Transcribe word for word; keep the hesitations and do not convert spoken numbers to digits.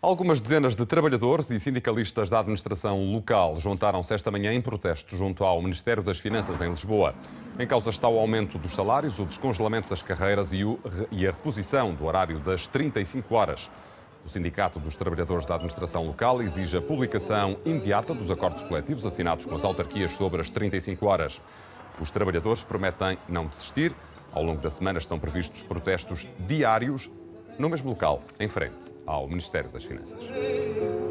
Algumas dezenas de trabalhadores e sindicalistas da administração local juntaram-se esta manhã em protesto junto ao Ministério das Finanças em Lisboa. Em causa está o aumento dos salários, o descongelamento das carreiras e, o, e a reposição do horário das trinta e cinco horas. O Sindicato dos Trabalhadores da Administração Local exige a publicação imediata dos acordos coletivos assinados com as autarquias sobre as trinta e cinco horas. Os trabalhadores prometem não desistir. Ao longo da semana estão previstos protestos diários no mesmo local, em frente ao Ministério das Finanças.